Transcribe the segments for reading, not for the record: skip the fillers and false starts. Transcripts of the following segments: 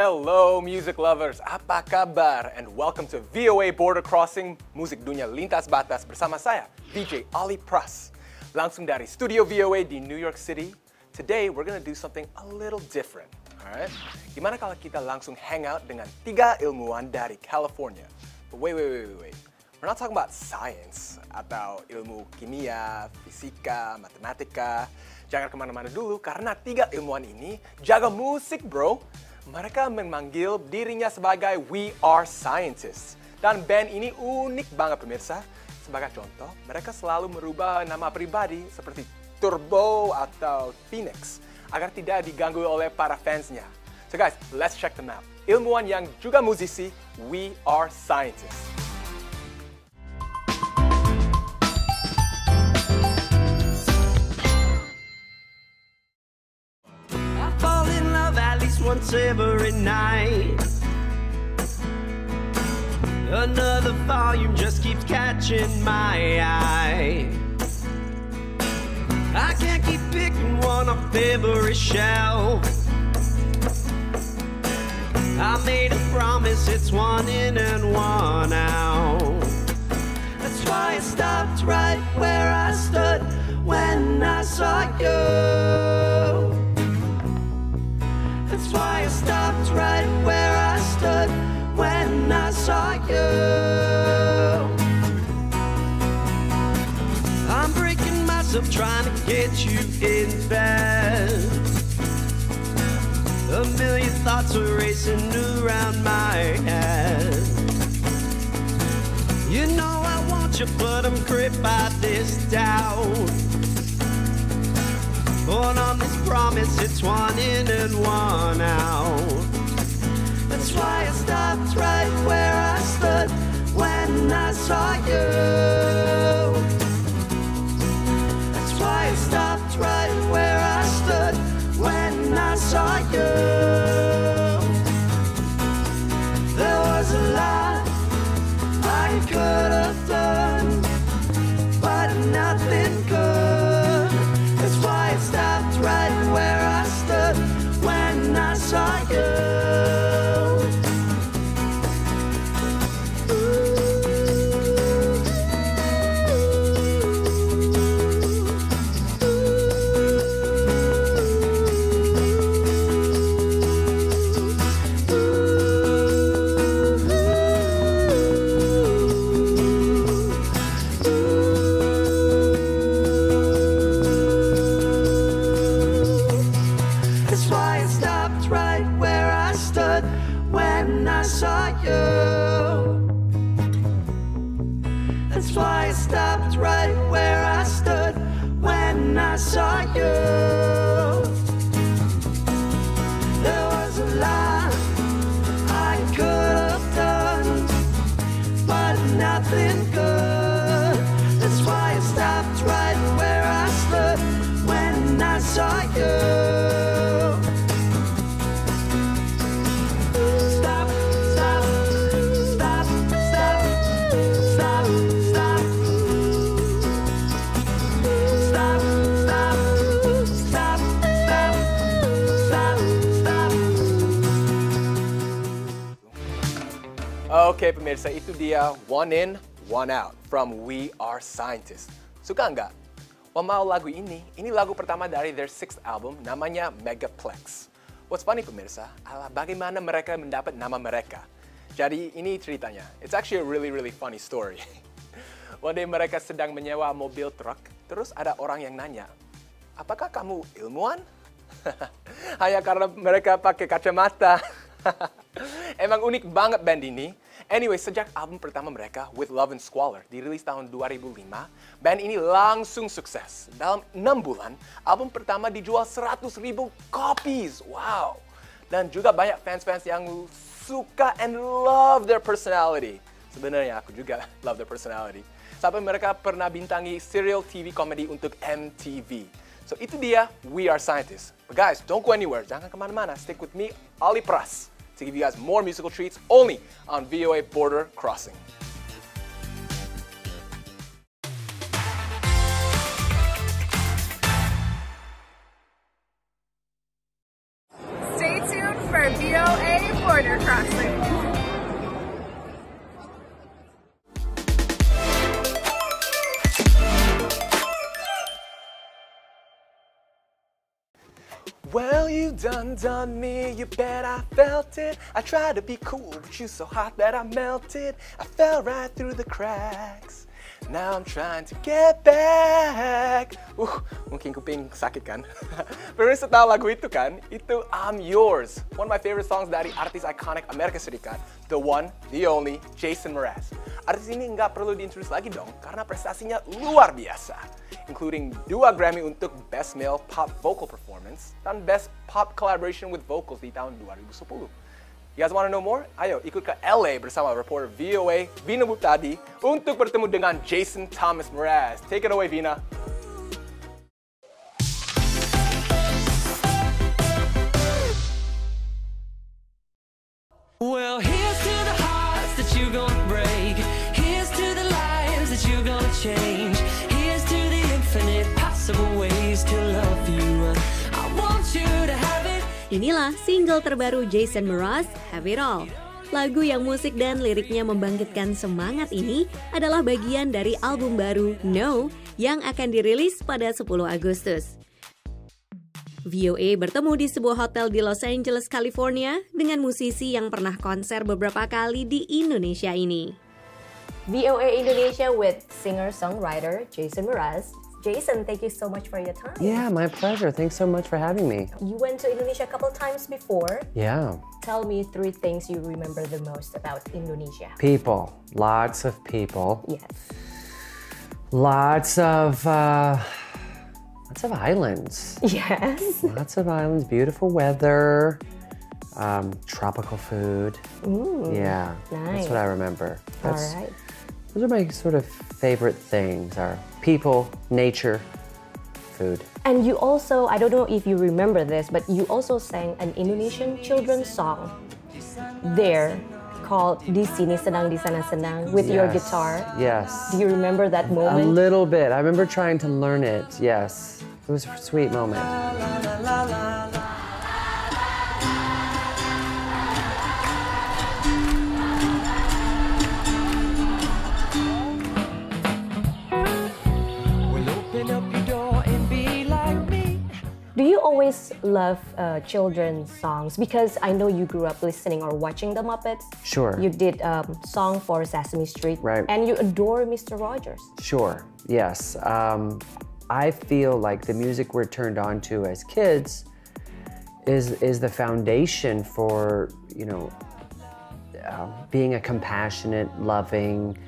Hello music lovers, apa kabar? And welcome to VOA Border Crossing, Musik Dunia Lintas Batas bersama saya, DJ Oli Pras. Langsung dari Studio VOA di New York City. Today we're gonna do something a little different, alright? Gimana kalau kita langsung hang out dengan tiga ilmuwan dari California? But wait. We're not talking about science atau ilmu kimia, fisika, matematika. Jangan kemana-mana dulu karena tiga ilmuwan ini jaga musik, bro. Mereka memanggil dirinya sebagai We Are Scientists. Dan band ini unik banget, pemirsa. Sebagai contoh, mereka selalu merubah nama pribadi seperti Turbo atau Phoenix agar tidak diganggu oleh para fansnya. So guys, let's check them out. Ilmuwan yang juga musisi, We Are Scientists. Once every night, another volume just keeps catching my eye. I can't keep picking one off every shelf. I made a promise, it's one in and one out. That's why I stopped right where I stood when I saw you. That's why I stopped right where I stood when I saw you. I'm breaking myself trying to get you in bed. A million thoughts are racing around my head. You know I want you, but I'm gripped by this doubt. Born on this promise, it's one in and one out. That's why I stopped right where I stood when I saw you. That's why I stopped right where I stood when I saw you. There was a lot I could have done, but nothing good. Stopped right where I stood when I saw you. Oke pemirsa, itu dia One In, One Out from We Are Scientists. Suka nggak? Wah mau lagu ini lagu pertama dari their 6th album, namanya Megaplex. What's funny pemirsa, adalah bagaimana mereka mendapat nama mereka. Jadi ini ceritanya, it's actually a really funny story. One day mereka sedang menyewa mobil truk, terus ada orang yang nanya, apakah kamu ilmuwan? Hanya karena mereka pakai kacamata. Emang unik banget band ini. Anyway, sejak album pertama mereka, With Love and Squalor, dirilis tahun 2005, band ini langsung sukses. Dalam 6 bulan, album pertama dijual 100.000 copies. Wow! Dan juga banyak fans-fans yang suka and love their personality. Sebenarnya aku juga love their personality. Sampai mereka pernah bintangi serial TV comedy untuk MTV. So itu dia, We Are Scientists. But guys, don't go anywhere. Jangan kemana-mana. Stick with me, Oli Pras, to give you guys more musical treats only on VOA Border Crossing. Stay tuned for VOA Well, you done me, you bet I felt it. I tried to be cool, but you so hot that I melted. I fell right through the cracks. Now I'm trying to get back. Mungkin kuping sakit kan? Pemirsa tahu lagu itu kan? Itu I'm Yours, one of my favorite songs dari artis ikonik Amerika Serikat, the one, the only, Jason Mraz. Artis ini nggak perlu diintroduce lagi dong, karena prestasinya luar biasa, including 2 Grammy untuk Best Male Pop Vocal Performance dan Best Pop Collaboration with Vocals di tahun 2010. You guys want to know more? Ayo ikut ke LA bersama reporter VOA Vina Mutadi untuk bertemu dengan Jason Thomas Mraz. Take it away, Vina. Well, here's to the hearts that you're gonna break. Here's to the lives that you're gonna change. Here's to the infinite possible ways to love you. I want you to have it. Inilah single terbaru Jason Mraz, Have It All. Lagu yang musik dan liriknya membangkitkan semangat ini adalah bagian dari album baru No yang akan dirilis pada 10 Agustus. VOA bertemu di sebuah hotel di Los Angeles, California dengan musisi yang pernah konser beberapa kali di Indonesia ini. VOA Indonesia with singer-songwriter Jason Mraz. Jason, thank you so much for your time. Yeah, my pleasure. Thanks so much for having me. You went to Indonesia a couple times before. Yeah. Tell me 3 things you remember the most about Indonesia. People. Lots of people. Yes. Lots of islands. Yes. Lots of islands, beautiful weather, tropical food. Mm, yeah. Nice. That's what I remember. That's, all right. Those are my sort of favorite things, are people, nature, food. And you also, I don't know if you remember this, but you also sang an Indonesian children's song there called Di Sini Senang Di Sana Senang with your guitar. Yes. Do you remember that moment? A little bit. I remember trying to learn it, yes. It was a sweet moment. Do you always love children's songs? Because I know you grew up listening or watching the Muppets. Sure. You did a song for Sesame Street. Right. And you adore Mr. Rogers. Sure, yes. I feel like the music we're turned on to as kids is the foundation for, you know, being a compassionate, loving,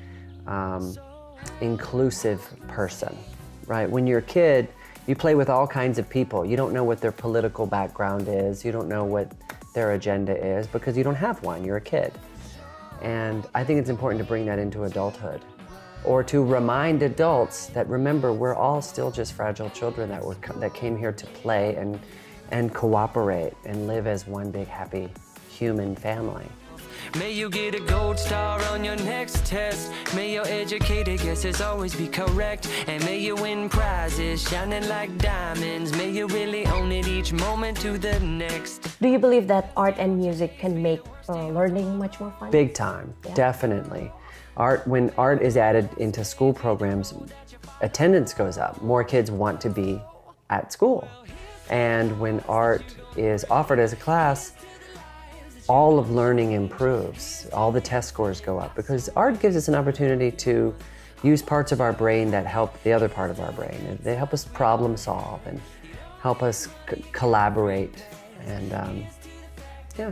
inclusive person, right? When you're a kid, you play with all kinds of people. You don't know what their political background is. You don't know what their agenda is because you don't have one. You're a kid. And I think it's important to bring that into adulthood or to remind adults that, remember, we're all still just fragile children that came here to play and cooperate and live as one big, happy human family. May you get a gold star on your next test. May your educated guesses always be correct. And may you win prizes shining like diamonds. May you really own it each moment to the next. Do you believe that art and music can make learning much more fun? Big time, yeah. Definitely. When art is added into school programs, attendance goes up. More kids want to be at school. And when art is offered as a class, all of learning improves, all the test scores go up, because art gives us an opportunity to use parts of our brain that help the other part of our brain. They help us problem solve and help us collaborate and yeah.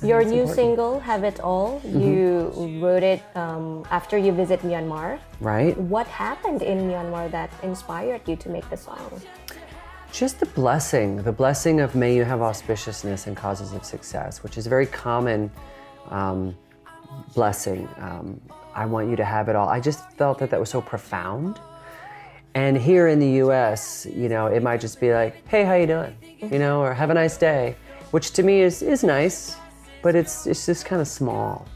Your new single, Have It All, you wrote it after you visit Myanmar. Right. What happened in Myanmar that inspired you to make the song? Just the blessing of may you have auspiciousness and causes of success, which is a very common blessing. I want you to have it all. I just felt that that was so profound. And here in the US, you know, it might just be like, hey, how you doing? You know, or have a nice day, which to me is nice, but it's just kind of small.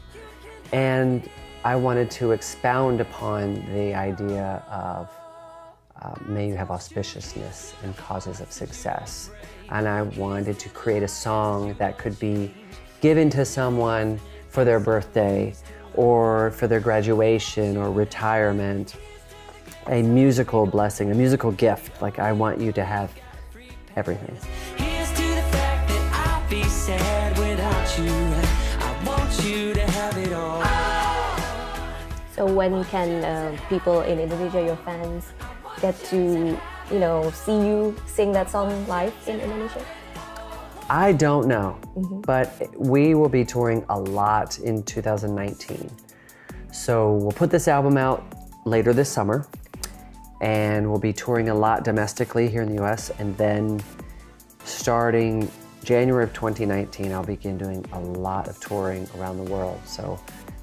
And I wanted to expound upon the idea of may you have auspiciousness and causes of success. And I wanted to create a song that could be given to someone for their birthday or for their graduation or retirement, a musical blessing, a musical gift. Like, I want you to have everything. be sad without you. I want you to have it all. So when can people in Indonesia, your fans, get to, you know, see you sing that song live in Indonesia? I don't know, but we will be touring a lot in 2019. So we'll put this album out later this summer, and we'll be touring a lot domestically here in the US, and then starting January of 2019, I'll begin doing a lot of touring around the world. So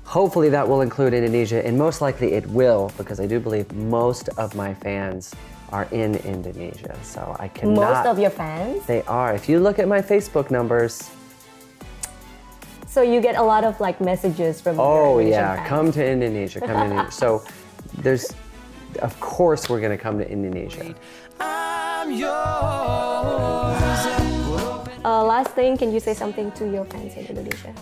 hopefully that will include Indonesia, and most likely it will, because I do believe most of my fans are in Indonesia, so I cannot... Most of your fans? They are. If you look at my Facebook numbers... So you get a lot of like messages from your Indonesian fans. Come to Indonesia, come to Indonesia. So there's... Of course we're gonna come to Indonesia. I'm yours. Last thing, can you say something to your fans in Indonesia?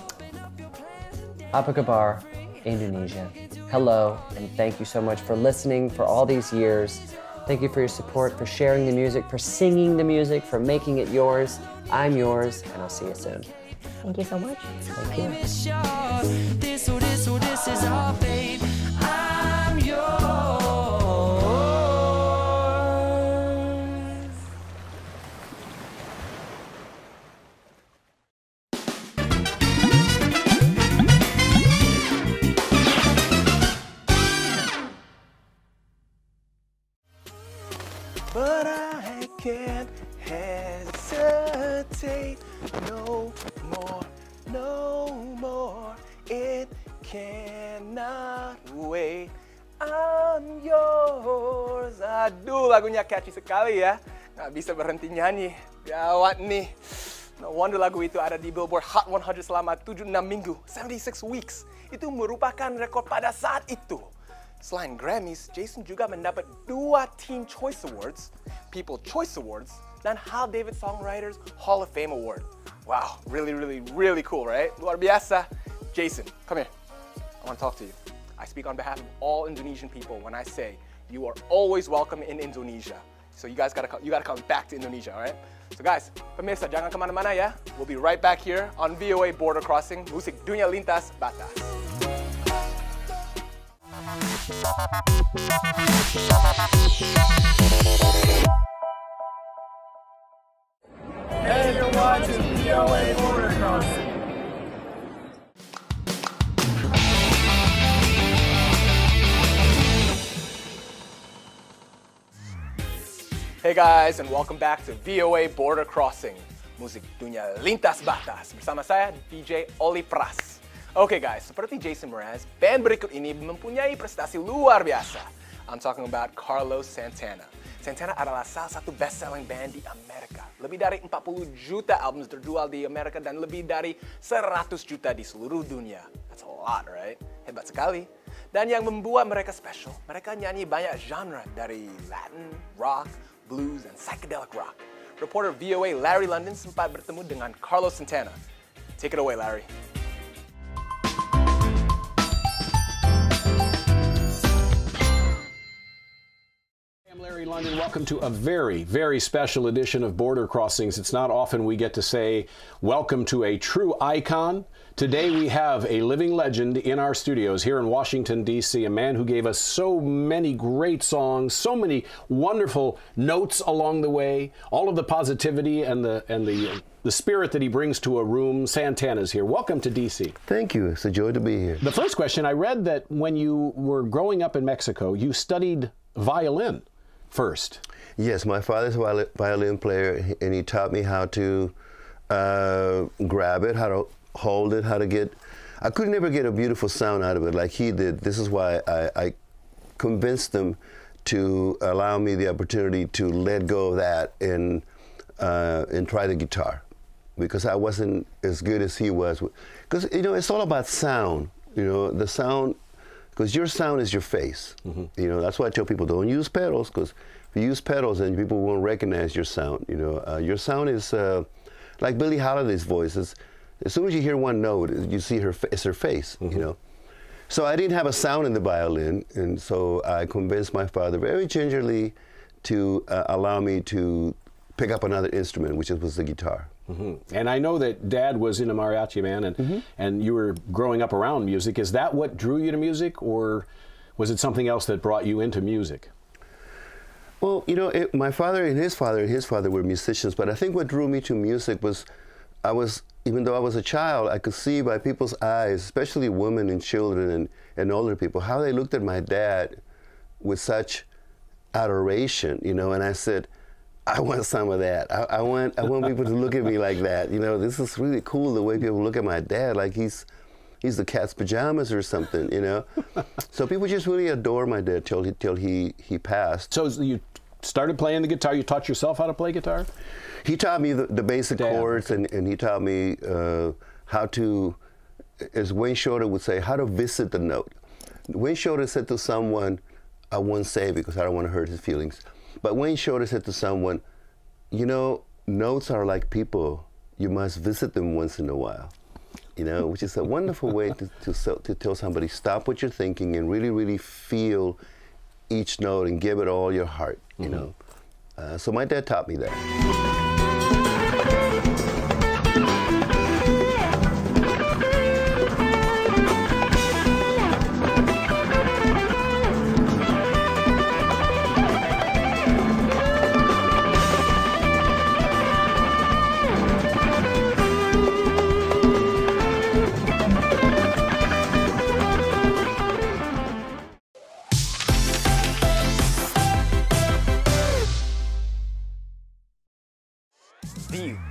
Apa kabar, Indonesia. Hello, and thank you so much for listening for all these years. Thank you for your support, for sharing the music, for singing the music, for making it yours. I'm yours, and I'll see you soon. Thank you so much. Thank you. This is all, babe. I'm yours. But I can't hesitate no more, no more. It cannot wait. I'm yours. Aduh, lagunya catchy sekali ya. Nggak bisa berhenti nyanyi. Gawat nih. No wonder lagu itu ada di Billboard Hot 100 selama 76 minggu, 76 weeks. Itu merupakan rekor pada saat itu. Selain Grammys, Jason juga mendapat 2 Teen Choice Awards, People Choice Awards, dan Hal David Songwriters Hall of Fame Award. Wow, really, really, really cool, right? Luar biasa. Jason, come here. I want to talk to you. I speak on behalf of all Indonesian people when I say you are always welcome in Indonesia. So you guys gotta come back to Indonesia, all right? So guys, pemirsa jangan kemana-mana ya. We'll be right back here on VOA Border Crossing, Musik Dunia Lintas Batas. Hey, you're watching VOA Border Crossing. Hey guys, and welcome back to VOA Border Crossing, Musik Dunia Lintas Batas. Bersama saya, DJ Oli Pras. Okay guys, seperti Jason Mraz, band berikut ini mempunyai prestasi luar biasa. I'm talking about Carlos Santana. Santana adalah salah satu best-selling band di Amerika. Lebih dari 40 juta album terjual di Amerika dan lebih dari 100 juta di seluruh dunia. That's a lot, right? Hebat sekali. Dan yang membuat mereka special, mereka nyanyi banyak genre dari Latin, rock, blues, and psychedelic rock. Reporter VOA Larry London sempat bertemu dengan Carlos Santana. Take it away, Larry. Larry London, welcome to a very, very special edition of Border Crossings. It's not often we get to say welcome to a true icon. Today we have a living legend in our studios here in Washington, D.C., a man who gave us so many great songs, so many wonderful notes along the way, all of the positivity and the spirit that he brings to a room. Santana's here. Welcome to D.C. Thank you. It's a joy to be here. The first question, I read that when you were growing up in Mexico, you studied violin. First. Yes, my father's a violin player, and he taught me how to grab it, how to hold it, how to get... I could never get a beautiful sound out of it like he did. This is why I convinced him to allow me the opportunity to let go of that and try the guitar, because I wasn't as good as he was. Because, you know, it's all about sound, you know, the sound... Because your sound is your face. You know, that's why I tell people don't use pedals, because if you use pedals, then people won't recognize your sound. You know, your sound is like Billie Holiday's voice. As soon as you hear one note, you see her. It's her face. You know, so I didn't have a sound in the violin, and so I convinced my father very gingerly to allow me to pick up another instrument, which was the guitar. Mm-hmm. And I know that Dad was into mariachi, man, and and you were growing up around music. Is that what drew you to music, or was it something else that brought you into music? Well, you know, my father and his father were musicians, but I think what drew me to music was even though I was a child, I could see by people's eyes, especially women and children and older people, how they looked at my dad with such adoration, you know, and I said, I want some of that. I want people to look at me like that. You know, this is really cool, the way people look at my dad, like he's the cat's pajamas or something, you know? So people just really adore my dad till he passed. So you started playing the guitar, you taught yourself how to play guitar? He taught me the basic chords, and he taught me how to, as Wayne Shorter would say, how to visit the note. Wayne Shorter said to someone, I won't say because I don't want to hurt his feelings, but Wayne Shorter said to someone, you know, notes are like people, you must visit them once in a while. You know, which is a wonderful way to tell somebody, stop what you're thinking and really, really feel each note and give it all your heart, you know. So my dad taught me that.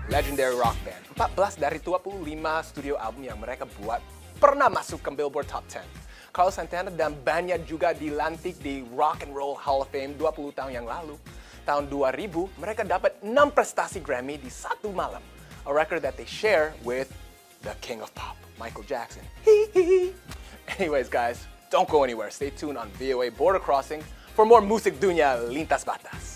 Legendary rock band, 14 dari 25 studio album yang mereka buat pernah masuk ke Billboard Top 10. Carlos Santana dan bandnya juga dilantik di Rock and Roll Hall of Fame 20 tahun yang lalu. Tahun 2000, mereka dapat 6 prestasi Grammy di satu malam. A record that they share with the King of Pop, Michael Jackson. Anyways guys, don't go anywhere. Stay tuned on VOA Border Crossing for more musik dunia lintas batas.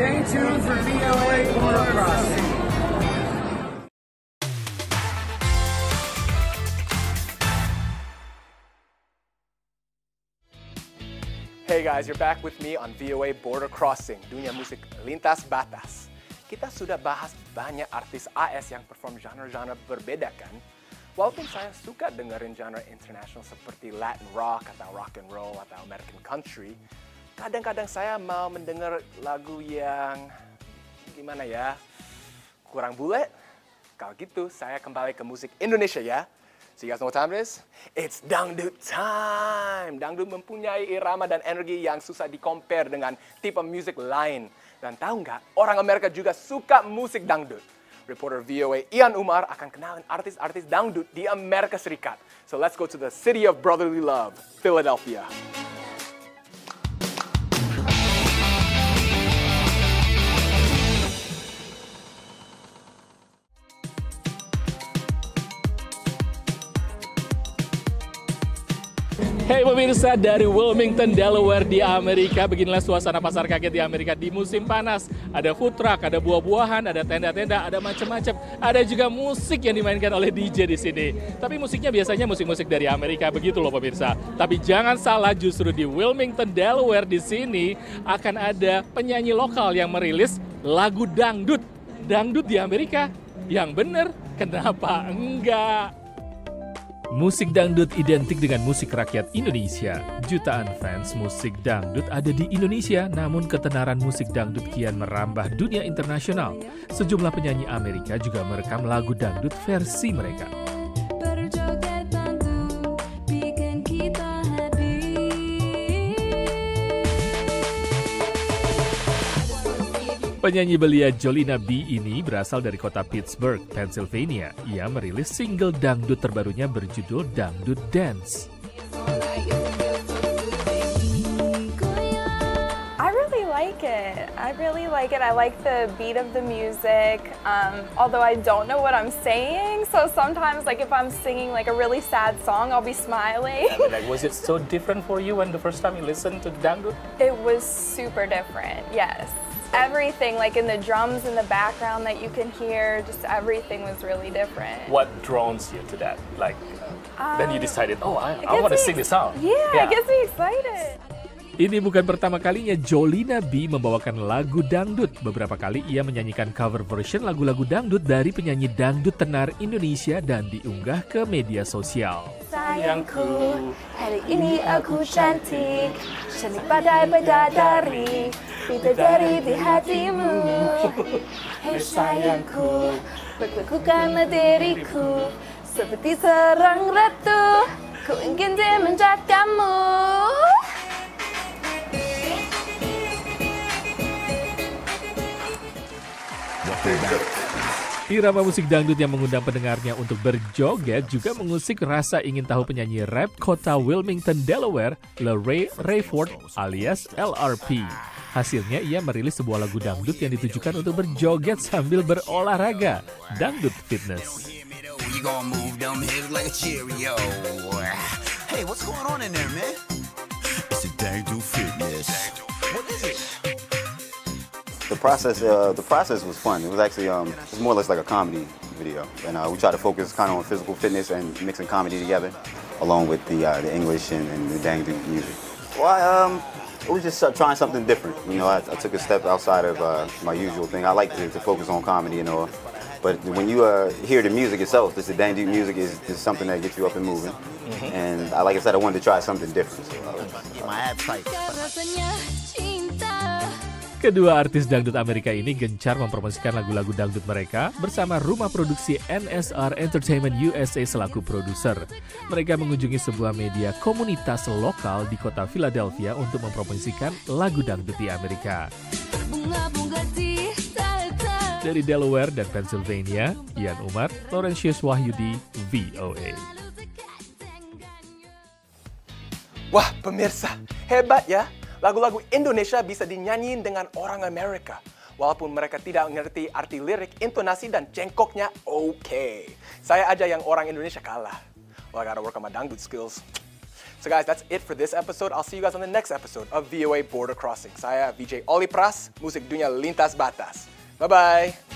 Stay tuned for VOA Border Crossing. Hey guys, you're back with me on VOA Border Crossing, dunia musik lintas batas. Kita sudah bahas banyak artis AS yang perform genre-genre berbeda kan? Walaupun saya suka dengerin genre international seperti Latin rock atau rock and roll atau American country, kadang-kadang saya mau mendengar lagu yang gimana ya, kurang bule. Kalau gitu, saya kembali ke musik Indonesia ya. So you guys know what time it is? It's Dangdut time! Dangdut mempunyai irama dan energi yang susah dikompare dengan tipe musik lain. Dan tahu nggak, orang Amerika juga suka musik Dangdut. Reporter VOA Ian Umar akan kenalin artis-artis Dangdut di Amerika Serikat. So let's go to the city of brotherly love, Philadelphia. Hey pemirsa, dari Wilmington, Delaware di Amerika, beginilah suasana pasar kaget di Amerika di musim panas. Ada food truck, ada buah-buahan, ada tenda-tenda, ada macam-macam. Ada juga musik yang dimainkan oleh DJ di sini. Tapi musiknya biasanya musik-musik dari Amerika, begitu loh pemirsa. Tapi jangan salah, justru di Wilmington, Delaware di sini akan ada penyanyi lokal yang merilis lagu dangdut. Dangdut di Amerika? Yang bener, kenapa enggak? Musik dangdut identik dengan musik rakyat Indonesia. Jutaan fans musik dangdut ada di Indonesia, namun ketenaran musik dangdut kian merambah dunia internasional. Sejumlah penyanyi Amerika juga merekam lagu dangdut versi mereka. Penyanyi belia Jolina Bee ini berasal dari kota Pittsburgh, Pennsylvania. Ia merilis single dangdut terbarunya berjudul Dangdut Dance. I really like it. I really like it. I like the beat of the music. Although I don't know what I'm saying, so sometimes like if I'm singing like a really sad song, I'll be smiling. Like, was it so different for you when the first time you listened to dangdut? It was super different. Yes. Everything, like in the drums in the background that you can hear, just everything was really different. What draws you to that? Like, then you decided, oh, I want to sing this song. Yeah, it gets me excited. Ini bukan pertama kalinya Jolina Bee membawakan lagu dangdut. Beberapa kali ia menyanyikan cover version lagu-lagu dangdut dari penyanyi dangdut tenar Indonesia dan diunggah ke media sosial. Sayangku, hari ini aku cantik, cantik badai bidadari, bidadari di hatimu. Hei sayangku, berkukuhkanlah diriku, seperti serang ratu, ku ingin dimanjat kamu. Irama musik dangdut yang mengundang pendengarnya untuk berjoget juga mengusik rasa ingin tahu penyanyi rap kota Wilmington, Delaware, LeRae Rayford alias LRP. Hasilnya ia merilis sebuah lagu dangdut yang ditujukan untuk berjoget sambil berolahraga, Dangdut Fitness. Hey, what's going on in there, man? It's a Dangdut Fitness. What is it? The process was fun. It was actually it was more or less like a comedy video, and we tried to focus kind of on physical fitness and mixing comedy together, along with the English and the Dangdut music. Well, it was just trying something different. You know, I took a step outside of my usual thing. I like to focus on comedy and all, but when you hear the music itself, the Dangdut music is something that gets you up and moving. Mm-hmm. And like I said, I wanted to try something different. So kedua artis dangdut Amerika ini gencar mempromosikan lagu-lagu dangdut mereka bersama rumah produksi NSR Entertainment USA selaku produser. Mereka mengunjungi sebuah media komunitas lokal di kota Philadelphia untuk mempromosikan lagu dangdut di Amerika. Dari Delaware dan Pennsylvania, Ian Umar, Laurentius Wahyudi, VOA. Wah, pemirsa, hebat ya! Lagu-lagu Indonesia bisa dinyanyiin dengan orang Amerika. Walaupun mereka tidak mengerti arti lirik, intonasi, dan cengkoknya okay. Saya aja yang orang Indonesia kalah. Well, I gotta work on my dangdut skills. So guys, that's it for this episode. I'll see you guys on the next episode of VOA Border Crossing. Saya VJ Oli Pras, musik dunia lintas batas. Bye-bye.